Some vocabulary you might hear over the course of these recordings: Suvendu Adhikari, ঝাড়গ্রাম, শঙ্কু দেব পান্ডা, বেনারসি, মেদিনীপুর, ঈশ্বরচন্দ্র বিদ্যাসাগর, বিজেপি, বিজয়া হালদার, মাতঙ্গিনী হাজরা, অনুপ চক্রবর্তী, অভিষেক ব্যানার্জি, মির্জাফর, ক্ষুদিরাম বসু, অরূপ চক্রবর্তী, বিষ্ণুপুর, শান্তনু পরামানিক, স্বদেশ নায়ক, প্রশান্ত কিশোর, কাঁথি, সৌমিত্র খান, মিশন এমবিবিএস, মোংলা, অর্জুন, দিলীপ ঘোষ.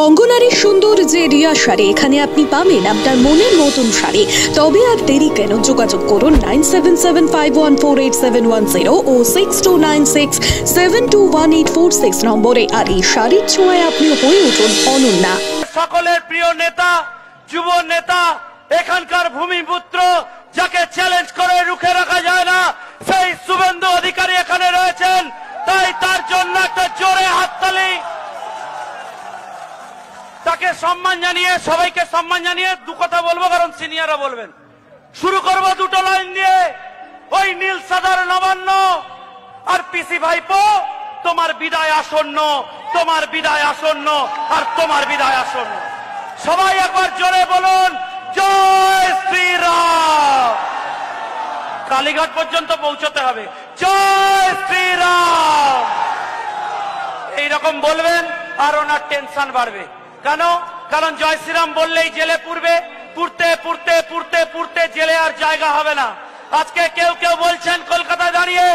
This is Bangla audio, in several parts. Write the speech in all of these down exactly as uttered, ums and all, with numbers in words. বঙ্গনারী সুন্দর যে রিয়া শাড়ি, এখানে আপনি পাবেন আপনার মনের মতন শাড়ি। তবে আর দেরি কেন, যোগাযোগ করুন nine seven seven five one four eight seven one zero ও six two nine six seven two one eight four six নম্বরে। আর এই শাড়ির ছোঁয়ায় আপনি হয়ে উঠুন অনন্যা। সকলের প্রিয় নেতা, যুব নেতা, এখানকার ভূমিপুত্র, যাকে চ্যালেঞ্জ করে রুখে রাখা যায় না, সেই শুভেন্দু অধিকারী এখানে রয়েছেন। তাই তার জন্য একটা জোরে হাততালি, তাকে সম্মান জানিয়ে, সবাইকে সম্মান জানিয়ে দু কথা বলবো, কারণ সিনিয়ররা বলবেন। শুরু করবো দুটো লাইন দিয়ে, ওই নীল সাদার নবান্ন আর পিসি ভাইপো, তোমার বিদায় আসন্ন, তোমার বিদায় আসন্ন, আর তোমার বিদায় আসন্ন। সবাই একবার জোরে বলুন জয় শ্রীরাম। কালীঘাট পর্যন্ত পৌঁছতে হবে, জয় শ্রীরাম এইরকম বলবেন, আর ওনার টেনশন বাড়বে। কেন? কারণ জয় শ্রীরাম বললেই জেলে পুরবে, পুরতে পুরতে পুরতে পুরতে জেলে আর জায়গা হবে না। আজকে কেউ কেউ বলছেন কলকাতা দাঁড়িয়ে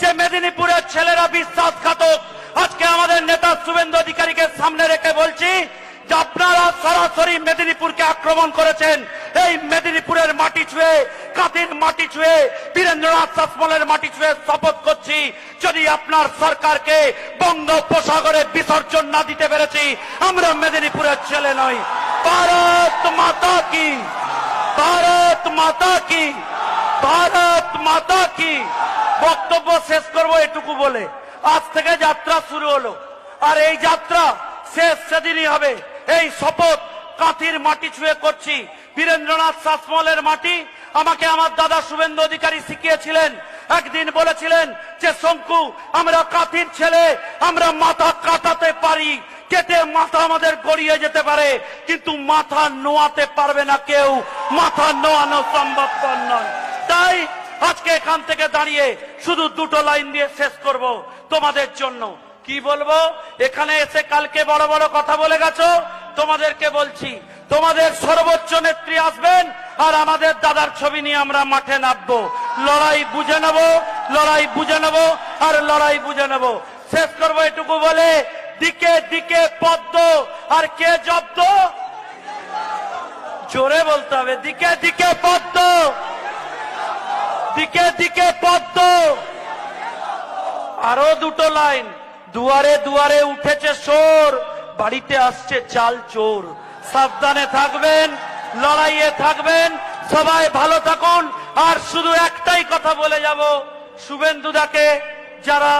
যে মেদিনীপুরের ছেলেরা বিশ্বাসঘাতক। আজকে আমাদের নেতা শুভেন্দু অধিকারীকে সামনে রেখে বলছি যে আপনারা সরাসরি মেদিনীপুরকে আক্রমণ করেছেন। এই মেদিনীপুরের মাটি ছুঁয়ে, কাঁথির মাটি ছুঁয়ে, বীরেন্দ্রনাথ শাসমলের মাটি ছুঁয়ে শপথ করছি, যদি আপনার সরকারকে বঙ্গোপসাগরে বিসর্জন না দিতে পেরেছি, আমরা মেদিনীপুরের ছেলে নই। ভারত মাতা কি, ভারত মাতা কি, ভারত মাতা কি। বক্তব্য শেষ করবো এটুকু বলে, আজ থেকে যাত্রা শুরু হলো, আর এই যাত্রা শেষ সেদিনই হবে। এই শপথ কাঁথির মাটি ছুঁয়ে করছি, বীরেন্দ্রনাথ শাসমলের মাটি। আমাকে আমার দাদা শুভেন্দু অধিকারী শিখিয়েছিলেন, একদিন বলেছিলেন যে শঙ্কু, আমরা কাঁথির ছেলে, আমরা মাথা কাটাতে পারি, কেটে মাথা আমাদের গড়িয়ে যেতে পারে, কিন্তু মাথা নোয়াতে পারবে না কেউ, মাথা নোয়ানো সম্ভব নয়। তাই আজকে এখান থেকে দাঁড়িয়ে শুধু দুটো লাইন দিয়ে শেষ করব তোমাদের জন্য। কি বলবো? এখানে এসে কালকে বড় বড় কথা বলে গেছো, তোমাদেরকে বলছি তোমাদের সর্বোচ্চ নেত্রী আসবেন, আর আমাদের দাদার ছবি নিয়ে আমরা মাঠে নামবো। লড়াই বুঝে নেব, লড়াই বুঝে নেব, আর লড়াই বুঝে নেব। শেষ করবো এটুকু বলে, দিকে দিকে পদ্ম আর কে জব্দ, জোরে বলতে হবে, দিকে দিকে পদ্ম, দিকে দিকে পদ্ম। আরো দুটো লাইন, দুয়ারে দুয়ারে উঠেছে সোর, বাড়িতে আসছে চাল চোর। সাবধানে থাকবেন, লড়াইয়ে থাকবেন, সবাই ভালো থাকুন। আর শুধু একটাই কথা বলে যাব, শুভেন্দুদাকে যারা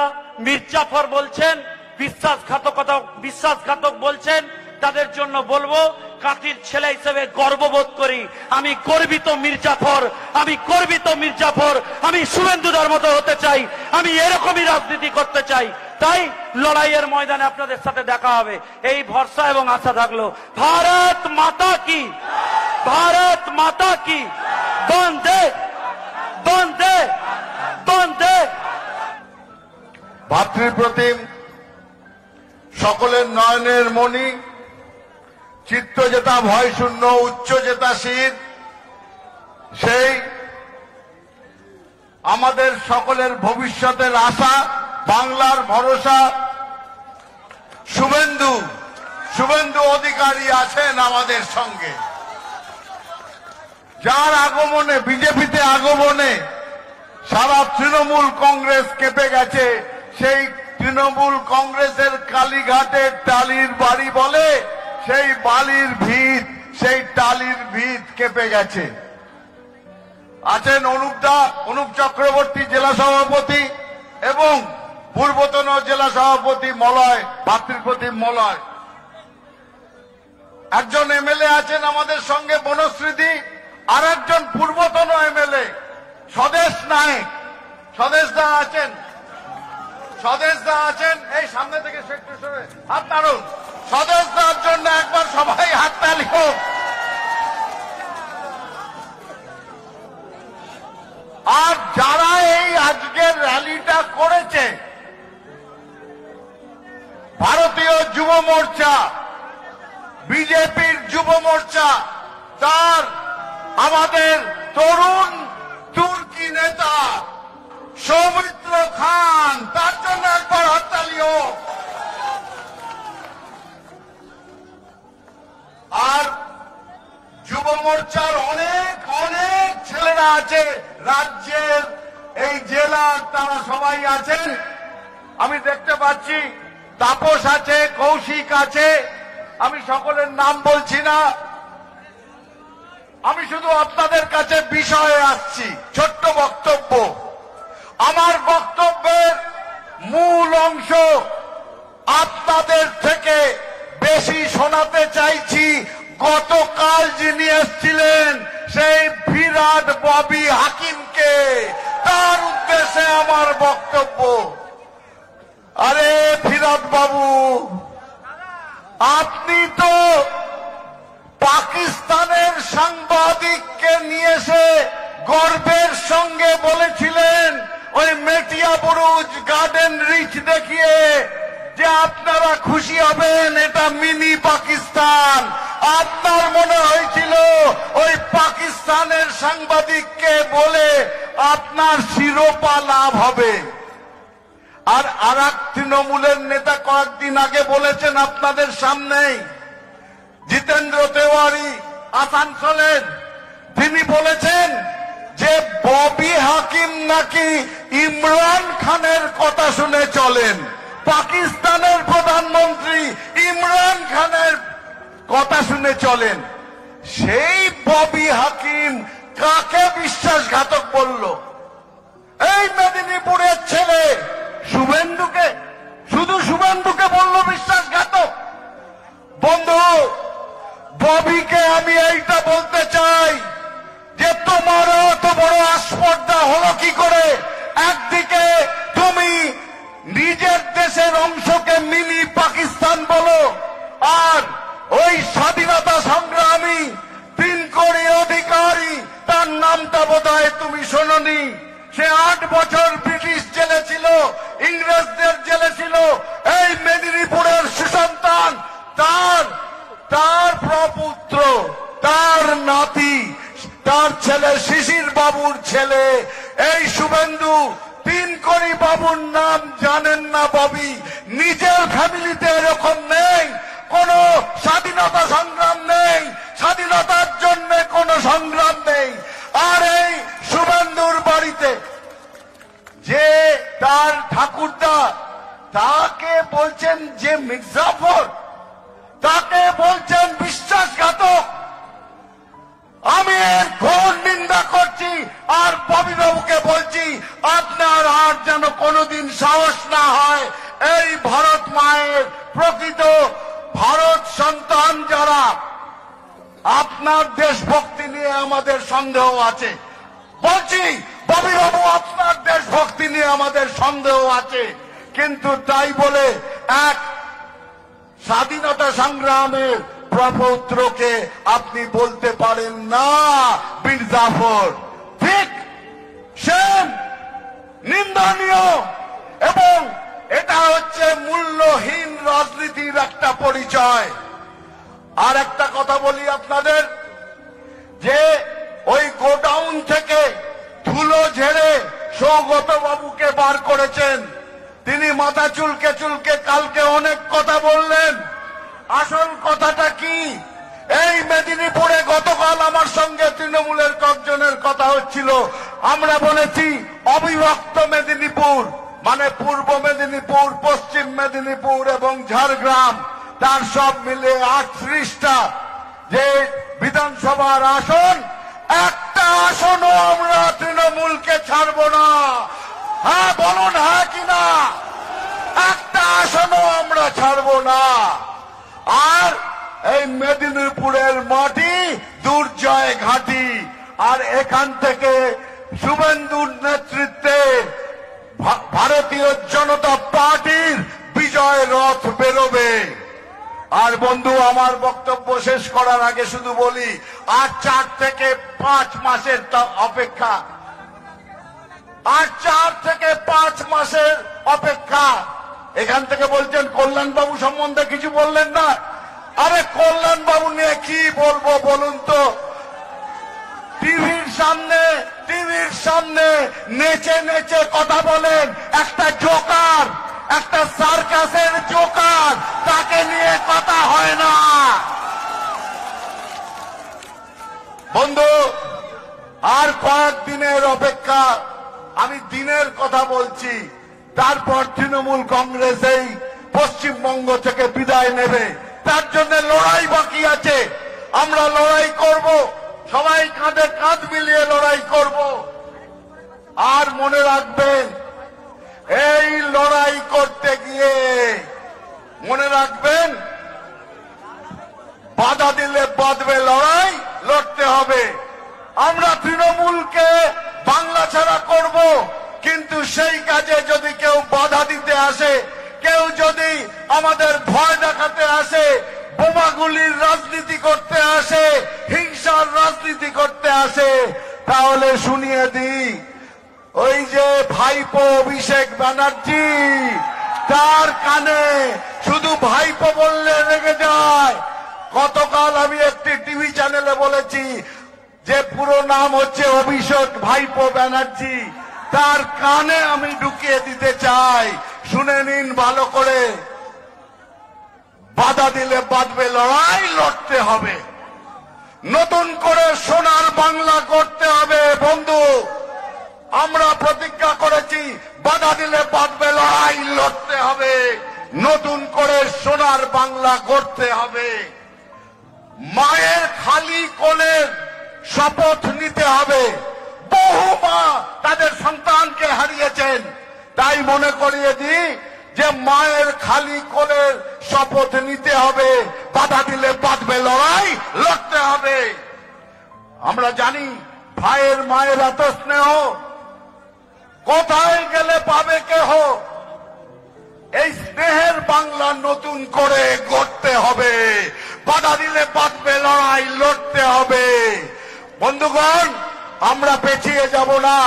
মির্জাফর বলছেন, বিশ্বাসঘাতকতা বিশ্বাসঘাতক বলছেন, তাদের জন্য বলবো, কাঁথির ছেলে হিসেবে গর্ববোধ করি। আমি গর্বিত মির্জাফর, আমি গর্বিত মির্জাফর, আমি শুভেন্দুদার মতো হতে চাই, আমি এরকমই রাজনীতি করতে চাই। তাই লড়াইয়ের ময়দানে আপনাদের সাথে দেখা হবে, এই ভরসা এবং আশা থাকলো। ভারত মাতা কি, ভারত মাতা কি, বন্দে বন্দে বন্দে। ভাতৃপ্রতিম, সকলের নয়নের মণি, চিত্তজেতা ভয়শূন্য উচ্চজেতা শীত, সেই আমাদের সকলের ভবিষ্যতের আশা, বাংলার ভরসা শুভেন্দু, শুভেন্দু অধিকারী আছেন আমাদের সঙ্গে। যার আগমনে, বিজেপিতে আগমনে সারা তৃণমূল কংগ্রেস কেঁপে গেছে। সেই তৃণমূল কংগ্রেসের কালীঘাটের টালির বাড়ি বলে, সেই বালির ভিত, সেই টালির ভিত কেঁপে গেছে। আছেন অনুপদা, অনুপ চক্রবর্তী জেলা সভাপতি এবং পূর্বতন জেলা সভাপতি মলয়, ভাতৃপ্রতিম মলয়। একজন এমএলএ আছেন আমাদের সঙ্গে, বনশ্রীদি, আর একজন পূর্বতন এমএলএ স্বদেশ নায়ক, স্বদেশদা আছেন, স্বদেশদা আছেন এই সামনে থেকে সেক্রেটারি হাত তারুন, স্বদেশদার জন্য একবার সবাই হাততালি হোক। আর যারা এই আজকের র্যালিটা করেছে, ভারতীয় যুব মোর্চা, বিজেপির যুব মোর্চা, তার আমাদের তরুণ তুর্কি নেতা সৌমিত্র খান, তার জন্য একবার হরতালিও। मोर्चार अनेक अनेक छेलेरा आछे राज्येर एई जेलार तारा सबाई आछेन आमी देखते पाচ্ছি तापस आछे कौशिक आछे आमी सकलेर नाम बोलছি না আমি শুধু আপনাদের কাছে বিষয়ে আসছি ছোট্ট বক্তব্য আমার বক্তব্যের মূল অংশ আপনাদের থেকে বেশি শোনাতে চাইছি গতকাল যিনি এসেছিলেন সেই বিরাট ববি হাকিমকে তার উদ্দেশ্যে আমার বক্তব্য আরে বিরাট বাবু আপনি তো পাকিস্তানের সাংবাদিককে নিয়ে এসে গর্বের সঙ্গে বলেছিলেন ওই মেটিয়া বুরুজ গার্ডেন রিচ দেখিয়ে যে আপনারা খুশি হবেন এটা মিনি পাকিস্তান আপনার মনে হয়েছিল ওই পাকিস্তানের সাংবাদিককে বলে আপনার শিরোপা লাভ হবে আর আরাক তৃণমূলের নেতা কয়েকদিন আগে বলেছেন আপনাদের সামনেই जितेंद्र तिवारी आसानसोलेर तिनी बोलेछेन जे बबी हाकिम नाकि इमरान खानेर कथा शुने चलेन पाकिस्तानेर प्रधानमंत्री इमरान खानेर कथा शुने चलेन सेई बबी हाकिम काके विश्वासघातक बोललो एई मेदिनीपुरेर छेले शुभेंदुके शुधु शुभेंदुके बोललो विश्वासघातक बंधु बबी के बोलते चाहिए तुम्हारा तो बड़ो आस्पर्धा हलो कि एकदि के तुम निजे देशर अंश के मिनी पाकिस्तान बोलो और ओई स्वाधीनता संग्रामी तीन कोड़ी अधिकारी तार नामटा बोधहय तुम शोनोनी से आठ बचर ब्रिटिश जेले छिलो इंग्रेजदेर जेले छिलो एई मेदिनीपुरेर सुसंतान तार तार प्रपुत्र तार नाती तार छेले शिशिर बाबूर छेले ए शुभेंदु तीन कोड़ी बाबूर नाम जानेन ना बबी निजेर फैमिलीते एरकम नेই কোনো স্বাধীনতা সংগ্রাম নেই স্বাধীনতার জন্য কোনো সংগ্রাম নেই আর এই শুভেন্দুর বাড়িতে যে তার ঠাকুরদা তাকে বলছেন যে মির্জাফর ताके बोलছেন বিশ্বাসঘাতক আমি ঘোর নিন্দা করছি আর ববি বাবুকে বলছি আপনার আর যেন কোনোদিন সাহস না হয় এই ভারত মায়ের প্রকৃত ভারত সন্তান যারা আপনার দেশভক্তি নিয়ে আমাদের সন্দেহ আছে বলছি ববি বাবু আপনার দেশভক্তি নিয়ে আমাদের সন্দেহ আছে কিন্তু তাই বলে এক स्वाधीनता संग्राम प्रपौत्र के अपनी बोलते पारें ना मिर्जाफर ठीक सेम निंदनीय एवं एटा होच्छे मूल्यहीन राजनीतिर एकटा परिचय और एकटा कथा बोली आपनादेर जे ओई गोडाउन थेके धुलो झेड़े सौगत बाबू के बार करेछेन তিনি মাথা চুলকে চুলকে কালকে অনেক কথা বললেন আসল কথাটা কি এই মেদিনীপুরে গতকাল আমার সঙ্গে তৃণমূলের কয়েকজনের কথা হচ্ছিল আমরা বলেছি অবিভক্ত মেদিনীপুর মানে পূর্ব মেদিনীপুর পশ্চিম মেদিনীপুর এবং ঝাড়গ্রাম তার সব মিলে আটত্রিশটা যে বিধানসভার আসন একটা আসনও আমরা তৃণমূলকে ছাড়ব না हाँ बोलून हाँ कि ना एक आसनो आमरा छाड़बो ना और मेदिनीपुरेर माटी दुर्जय घाटी और एखान थेके शुभेंदुर नेतृत्वे भारतीय जनता पार्टीर विजय रथ बेरोबे और बंधु आमार बक्तव्य शेष करार आगे शुधु बोली आज चार थेके पाँच मासेर अपेक्षा आज चार थेके पाँच मासेर अपेक्षा एखान थेके बोलछेन कल्याण बाबू सम्बन्धे किछु बोललेन ना अरे कल्याण बाबू निये कि बोलबो बोलुन तो टीवीर सामने टीवीर सामने नेचे नेचे कथा बोलेन एकटा जोकार एकटा सार्कासेर जोकार ताके निये कथा हय ना বন্ধু আর পাঁচ দিনের অপেক্ষা আমি দিনের কথা বলছি তারপর তৃণমূল কংগ্রেসই পশ্চিমবঙ্গ থেকে বিদায় নেবে তার জন্য লড়াই বাকি আছে আমরা লড়াই করব সবাই কাঁধে কাঁধ মিলিয়ে লড়াই করব আর মনে রাখবেন এই লড়াই করতে গিয়ে মনে রাখবেন বাধা দিলে বাঁধবে লড়াই লড়তে হবে আমরা তৃণমূলকে বাংলা ছাড়া করব কিন্তু সেই কাজে যদি কেউ বাধা দিতে আসে কেউ যদি আমাদের ভয় দেখাতে আসে বোমাগুলির রাজনীতি করতে আসে হিংসার রাজনীতি করতে আসে তাহলে শুনিয়ে দিই ওই যে ভাইপো অভিষেক ব্যানার্জি তার কানে শুধু ভাইপো বললে রেগে যায় গতকাল আমি একটি টিভি চ্যানেলে বলেছি যে পুরো নাম হচ্ছে অভিষেক ভাইপো ব্যানার্জি তার কানে আমি ঢুকিয়ে দিতে চাই শুনে নিন ভালো করে বাধা দিলে বাঁধবে লড়াই লড়তে হবে নতুন করে সোনার বাংলা করতে হবে বন্ধু আমরা প্রতিজ্ঞা করেছি বাধা দিলে বাঁধবে লড়াই লড়তে হবে নতুন করে সোনার বাংলা করতে হবে মায়ের খালি কোলের শপথ নিতে হবে বহু মা তাদের সন্তানকে হারিয়েছেন তাই মনে করিয়ে দিই যে মায়ের খালি কোলের শপথ নিতে হবে বাধা দিলে বাঁধবে লড়াই লড়তে হবে আমরা জানি ভাইয়ের মায়ের এত স্নেহ কোথায় গেলে পাবে কেহ এই স্নেহের বাংলা নতুন করে গড়তে হবে বাধা দিলে বাঁধবে লড়াই লড়তে হবে বন্ধুগণ আমরা পেছিয়ে যাব না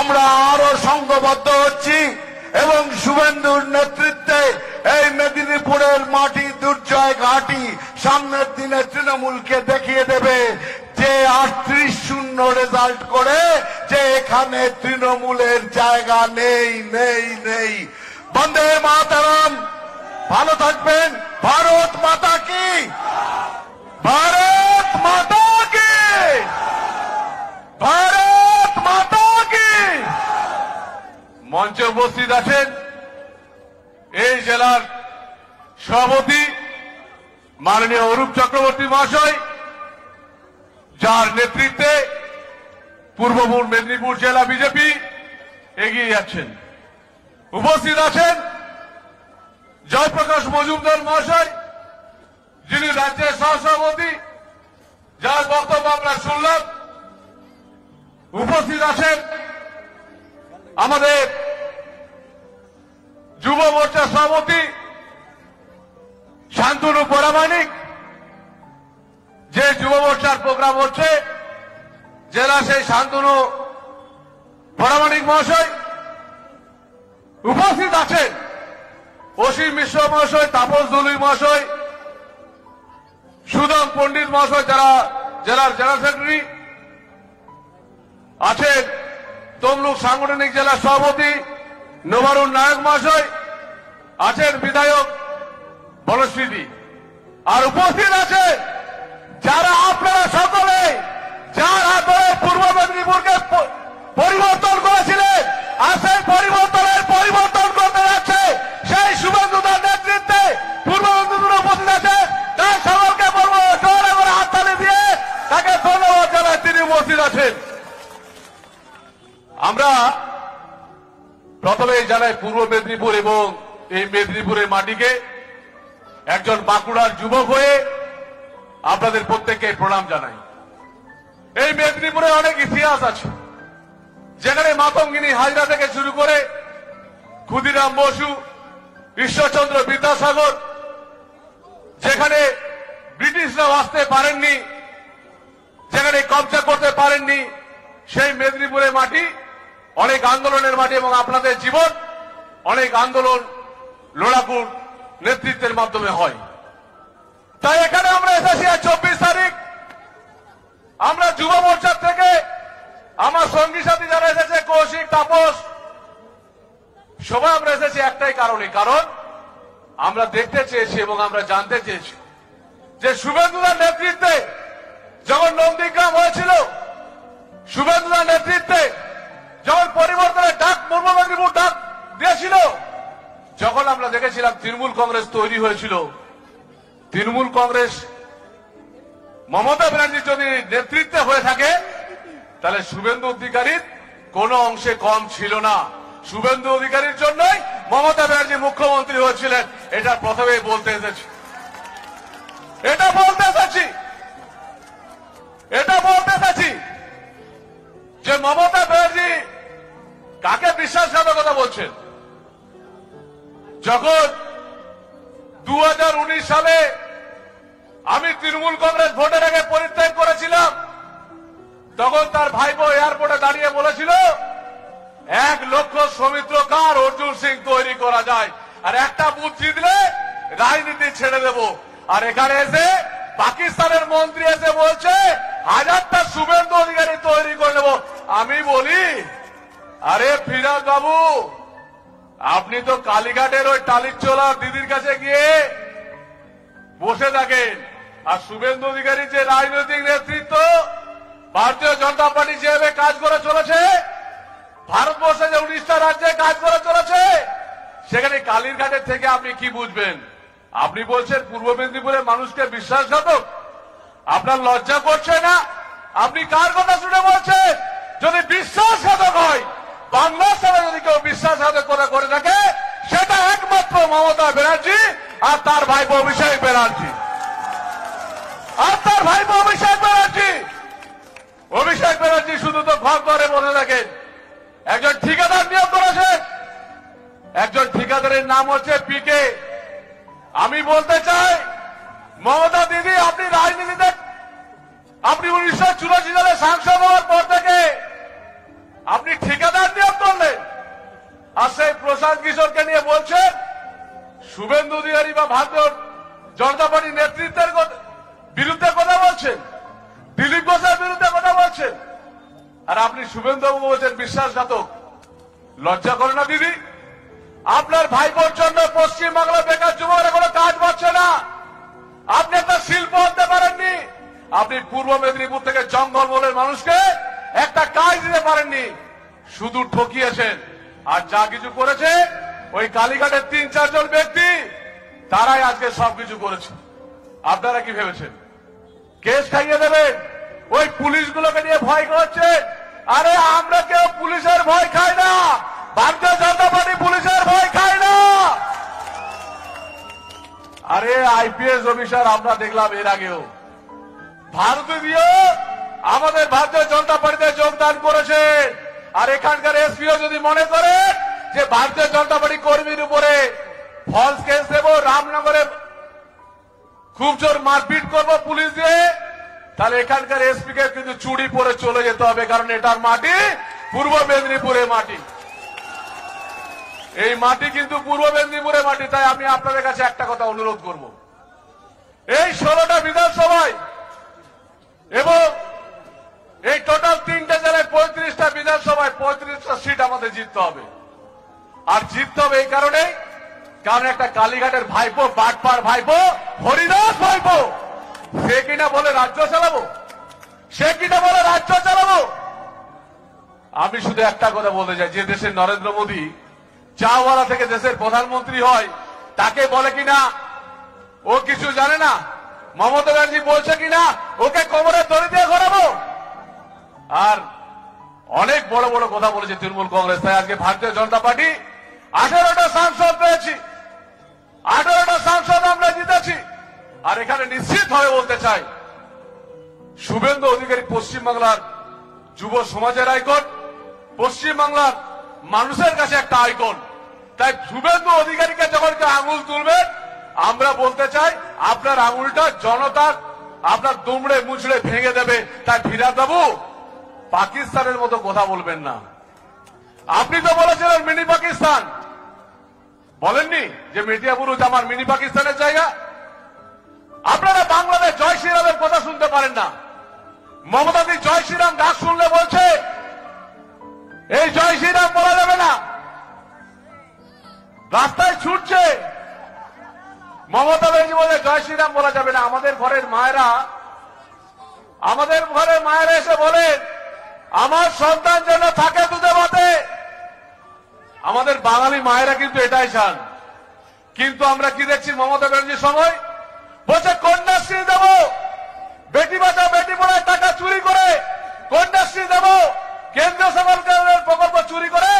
আমরা আরো সংঘবদ্ধ হচ্ছি এবং শুভেন্দুর নেতৃত্বে এই মেদিনীপুরের মাটি দুর্জয় ঘাঁটি সামনের দিনে তৃণমূলকে দেখিয়ে দেবে যে আটত্রিশ শূন্য রেজাল্ট করে যে এখানে তৃণমূলের জায়গা নেই নেই নেই বন্দে মাতারাম ভালো থাকবেন ভারত মাতা কি ভারত মাতা কি ভারত মাতা কি মঞ্চে উপস্থিত আছেন এই জেলার সভাপতি মাননীয় অরূপ চক্রবর্তী মহাশয় যার নেতৃত্বে পূর্ব মেদিনীপুর জেলা বিজেপি এগিয়ে যাচ্ছেন উপস্থিত আছেন জয়প্রকাশ মজুমদার মহাশয় যিনি রাজ্যের সহসভাপতি যার বক্তব্য আমরা শুনলাম উপস্থিত আছেন আমাদের যুব মোর্চার সভাপতি শান্তনু পরামানিক যে যুব মোর্চার প্রোগ্রাম হচ্ছে জেলা সেই শান্তনু পরামানিক মহাশয় উপস্থিত আছেন অসীম মিশ্র মহাশয় তাপস দুলুই মহাশয় সুদম পণ্ডিত মহাশয় যারা জেলার জেনারেল সেক্রেটারি আছেন তমলুক সাংগঠনিক জেলা সভাপতি নোভারুল নায়ক মহাশয় আছেন বিধায়ক বনশ্রীদি আর উপস্থিত আছেন যারা আপনারা সকলে যার হাতে পূর্ব মেদিনীপুরকে পরিবর্তন করেছিলেন আর সেই পরিবর্তনের পরিবর্তন করতে যাচ্ছে সেই শুভেন্দুদার নেতৃত্বে পূর্ব মেদিনীপুর উপস্থিত আছে তার সকলকে বলব জোরে জোরে হাততালি দিয়ে তাকে ধন্যবাদ জানাই তিনি উপস্থিত আছেন আমরা প্রথমেই জানাই পূর্ব মেদিনীপুর এবং এই মেদিনীপুরের মাটিকে একজন বাঁকুড়ার যুবক হয়ে আপনাদের প্রত্যেককে প্রণাম জানাই এই মেদিনীপুরে অনেক ইতিহাস আছে যেখানে মাতঙ্গিনী হাজরা থেকে শুরু করে ক্ষুদিরাম বসু ঈশ্বরচন্দ্র বিদ্যাসাগর যেখানে ব্রিটিশরা আসতে পারেননি যেখানে কবজা করতে পারেননি সেই মেদিনীপুরের মাটি অনেক আন্দোলনের মাটি এবং আপনাদের জীবন অনেক আন্দোলন লড়াকুর নেতৃত্বের মাধ্যমে হয় তাই এখানে আমরা এসেছি চব্বিশ তারিখ আমরা যুব মোর্চার থেকে আমার সঙ্গী সাথী যারা এসেছে কৌশিক তাপস সবাই আমরা এসেছি একটাই কারণে কারণ আমরা দেখতে চেয়েছি এবং আমরা জানতে চেয়েছি যে শুভেন্দুদার নেতৃত্বে যখন নন্দীগ্রাম হয়েছিল শুভেন্দুর নেতৃত্বে, যখন পরিবর্তনের ডাক পূর্ব মেদিনীপুর ডাক দিয়েছিল, যখন আমরা দেখেছিলাম তৃণমূল কংগ্রেস তৈরি হয়েছিল, তৃণমূল কংগ্রেস মমতা ব্যানার্জির যদি নেতৃত্বে হয়ে থাকে তাহলে শুভেন্দু অধিকারীর কোন অংশে কম ছিল না। শুভেন্দু অধিকারীর জন্যই মমতা ব্যানার্জি মুখ্যমন্ত্রী হয়েছিলেন, এটা প্রথমেই বলতে এসেছি, এটা বলতে এসেছি এটা বলতে এসেছি যে মমতা ব্যানার্জি কাকে বিশ্বাসঘাতকতা বলছেন? যখন দু হাজার উনিশ সালে আমি তৃণমূল কংগ্রেস ভোটের আগে পরিত্যাগ করেছিলাম, তখন তার ভাইপো এয়ারপোর্টে দাঁড়িয়ে বলেছিল এক লক্ষ সৌমিত্র কার অর্জুন সিং তৈরি করা যায়, আর একটা বুথ জিতলে রাজনীতি ছেড়ে দেব। আর এখানে এসে পাকিস্তানের মন্ত্রী এসে বলছে হাজারটা শুভেন্দু অধিকারী তৈরি করে নেব। আমি বলি, আরে ফিরাজ বাবু, আপনি তো কালীঘাটের ওই টালির চোলা দিদির কাছে গিয়ে বসে থাকেন, আর শুভেন্দু অধিকারী যে রাজনৈতিক নেতৃত্ব ভারতীয় জনতা পার্টি যেভাবে কাজ করে চলেছে, ভারতবর্ষে যে উনিশটা রাজ্যে কাজ করে চলেছে, সেখানে কালীঘাটের থেকে আপনি কি বুঝবেন? আপনি বলছেন পূর্ব মেদিনীপুরের মানুষকে বিশ্বাসঘাতক, আপনার লজ্জা করছে না? আপনি কার কথা শুনে বলছেন? যদি বিশ্বাসঘাতক হয়, বাংলার সাথে যদি কেউ বিশ্বাসঘাতক কথা করে থাকে, সেটা একমাত্র মমতা ব্যানার্জি আর তার ভাইপো অভিষেক ব্যানার্জি আর তার ভাইপো অভিষেক ব্যানার্জি অভিষেক ব্যানার্জি শুধু তো ঘর ঘরে বসে থাকেন। একজন ঠিকাদার নিয়োগ করেছেন, একজন ঠিকাদারের নাম হচ্ছে পিকে। আমি বলতে চাই মমতা দিদি, আপনি রাজনীতিতে, আপনি উনিশশো চুরাশি সালে সাংসদ হওয়ার পর থেকে আপনি ঠিকাদার নিয়োগ করলেন, আর সেই প্রশান্ত কিশোরকে নিয়ে বলছেন শুভেন্দু অধিকারী বা ভারতীয় জনতা পার্টির নেতৃত্বের বিরুদ্ধে কথা বলছেন, দিলীপ ঘোষের বিরুদ্ধে কথা বলছেন, আর আপনি শুভেন্দু বাবু বলছেন বিশ্বাসঘাতক। লজ্জা করে না দিদি? আপনার ভাইপোর জন্য পশ্চিমবাংলা বেকার যুবকরা কোনো কাজ পাচ্ছে না, আপনি একটা শিল্প আনতে পারেননি, আপনি পূর্ব মেদিনীপুর থেকে জঙ্গলমহলের মানুষকে একটা কাজ দিতে পারেননি, শুধু ঠকিয়েছেন। আর যা কিছু করেছে ওই কালীঘাটের তিন চারজন ব্যক্তি, তারাই আজকে সবকিছু করেছে। আপনারা কি ভেবেছেন কেস খাইয়ে দেবেন? ওই পুলিশগুলোকে নিয়ে ভয় করছে। আরে আমরা কেউ পুলিশের ভয় খাই না, ভারতীয় জনতা পার্টি পুলিশের ভয় খাই না। আরে আইপিএস অফিসার আমরা দেখলাম এর আগেও ভারতীয় আমাদের ভারতীয় জনতা পার্টিতে যোগদান করেছে, আর এখানকার এসপিও যদি মনে করে যে ভারতীয় জনতা পার্টি কর্মীর উপরে ফলস কেস দেব, রামনগরে খুব জোর মারপিট করবো পুলিশ দিয়ে, তাহলে এখানকার এসপি কে কিন্তু চুড়ি পরে চলে যেতে হবে, কারণ এটার মাটি পূর্ব মেদিনীপুরের মাটি, এই মাটি কিন্তু পূর্ব মেদিনীপুরের মাটি। তাই আমি আপনাদের কাছে একটা কথা অনুরোধ করব, এই ষোলোটা বিধানসভায় এবং এই টোটাল তিনটে জেলায় পঁয়ত্রিশটা বিধানসভায় পঁয়ত্রিশটা সিট আমাদের জিততে হবে। আর জিততে হবে এই কারণে, কারণ একটা কালীঘাটের ভাইপো, বাটপার ভাইপো, হরিদাস ভাইপো, সে কিনা বলে রাজ্য চালাবো, সে কিনা বলে রাজ্য চালাবো। আমি শুধু একটা কথা বলতে চাই, যে দেশের নরেন্দ্র মোদী চাওয়ালা থেকে দেশের প্রধানমন্ত্রী হয়, তাকে বলে কিনা ও কিছু জানে না, মমতা ব্যানার্জি বলছে কিনা ওকে কোমরে দড়ি দিয়ে ঘোরাবো, আর অনেক বড় বড় কথা বলেছে তৃণমূল কংগ্রেস। তাই আজকে ভারতীয় জনতা পার্টি আঠারোটা সাংসদ পেয়েছি, আঠারোটা সাংসদ আমরা জিতেছি। আর এখানে নিশ্চিত হয়ে বলতে চাই, শুভেন্দু অধিকারী পশ্চিমবাংলার যুব সমাজের আইকন, পশ্চিমবাংলার মানুষের কাছে একটা আইকন। তাই শুভেন্দু অধিকারীকে যখন কেউ আঙুল তুলবেন, আমরা বলতে চাই আপনার আঙুলটা জনতার আপনার দুমড়ে মুচড়ে ভেঙে দেবে। তাই ফিরাদ বাবু, পাকিস্তানের মতো কথা বলবেন না। আপনি তো বলেছিলেন মিনি পাকিস্তান, বলেননি যে মেদিনীপুর আমার মিনি পাকিস্তানের জায়গা? আপনারা বাংলাদেশ জয় শ্রীরামের কথা শুনতে পারেন না। মমতাদি জয় শ্রীরাম ডাক শুনলে বলছে এই জয় শ্রীরাম বলা যাবে না, রাস্তায় ছুটছে। মমতা ব্যানার্জি বলে জয় শ্রীরাম বলা যাবে না। আমাদের ঘরের মায়েরা আমাদের ঘরে মায়েরা এসে বলেন আমার সন্তান যেন থাকে দুধে ভাতে। আমাদের বাঙালি মায়েরা কিন্তু এটাই চান, কিন্তু আমরা কি দেখছি মমতা ব্যানার্জির সময় বলছে কন্যাশ্রী দেব, বেটি বাঁচাও বেটি পড়ায় টাকা চুরি করে কন্যাশ্রী দেব, কেন্দ্র সরকারের প্রকল্প চুরি করে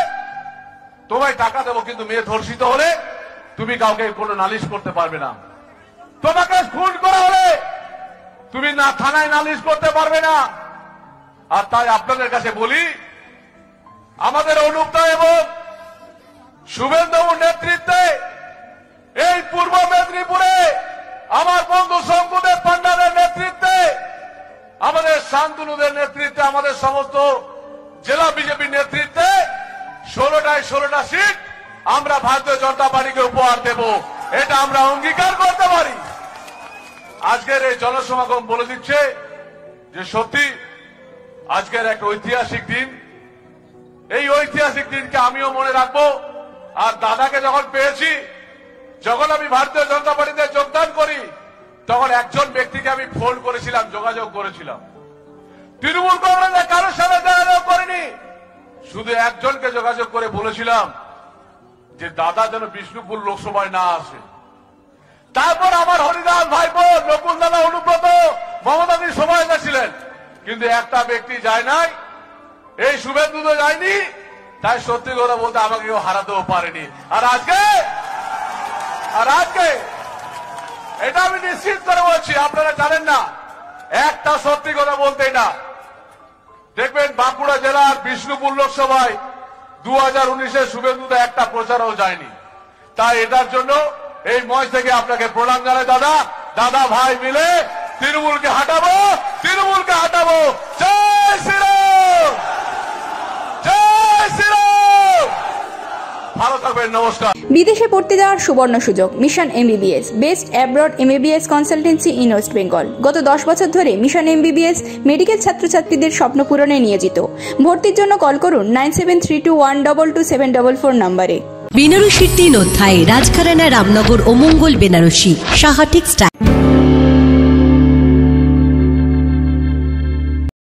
তোমায় টাকা দেবো, কিন্তু মেয়ে ধর্ষিত হলে তুমি কাউকে কোনো নালিশ করতে পারবে না, তোমাকে খুন করা হলে তুমি না থানায় নালিশ করতে পারবে না। আর তাই আপনাদের কাছে বলি, আমাদের অনুপ্তা এবং শুভেন্দুর নেতৃত্বে এই পূর্ব মেদিনীপুরে আমার বন্ধু শঙ্কু দেব পান্ডার নেতৃত্বে, আমাদের শান্তনুদের নেতৃত্বে, আমাদের সমস্ত জেলা বিজেপির নেতৃত্বে ষোলোটায় ষোলোটা সিট আমরা ভারতীয় জনতা পার্টিকে উপহার দেব, এটা আমরা অঙ্গীকার করতে পারি। আজকের এই জনসমাগম বলে দিচ্ছে যে সত্যি আজকের এক ঐতিহাসিক দিন। এই ঐতিহাসিক দিনকে আমিও মনে রাখবো। আর দাদাকে যখন পেয়েছি, যখন আমি ভারতীয় জনতা পার্টিতে যোগদান করি, তখন একজন ব্যক্তিকে আমি ফোন করেছিলাম, যোগাযোগ করেছিলাম। তৃণমূল কংগ্রেসের কারোর সাথে যোগাযোগ করিনি, শুধু একজনকে যোগাযোগ করে বলেছিলাম যে দাদা যেন বিষ্ণুপুর লোকসভায় না আসে। তারপর আমার হরিদাস ভাইপো, নকুল দাদা, অনুব্রত, মমতাদি সবাই গেছিলেন, কিন্তু একটা ব্যক্তি যায় নাই, এই শুভেন্দু তো যায়নি। তাই সত্যি কথা বলতে আমাকে কেউ হারাতেও পারেনি। আর আজকে আর আজকে এটা আমি নিশ্চিত করে বলছি, আপনারা জানেন না, একটা সত্যি কথা বলতে না, দেখবেন বাঁকুড়া জেলার বিষ্ণুপুর লোকসভায় দু হাজার উনিশে শুভেন্দুদা একটা প্রচারও যায়নি। তাই এটার জন্য এই মঞ্চ থেকে আপনাকে প্রণাম জানাই। দাদা দাদা ভাই মিলে তৃণমূলকে হাঁটাবো, তৃণমূলকে হাঁটাবো। জয় শ্রীরাম, জয় শ্রীরাম, ভালো থাকবেন, নমস্কার। বিদেশে পড়তে যাওয়ার সুবর্ণ সুযোগ, মিশন এমবিবিএস, best abroad MBBS consultancy in West Bengal. গত দশ বছর ধরে মিশন এমবিবিএস মেডিকেল ছাত্রছাত্রীদের স্বপ্ন পূরণে নিয়োজিত। ভর্তির জন্য কল করুন nine seven three two one double two seven double four নম্বরে। বেনারসির তিন অধ্যায়ে রাজঘরানা, রামনগর ও মঙ্গল বেনারসি, সাহা টেক্সটাইল।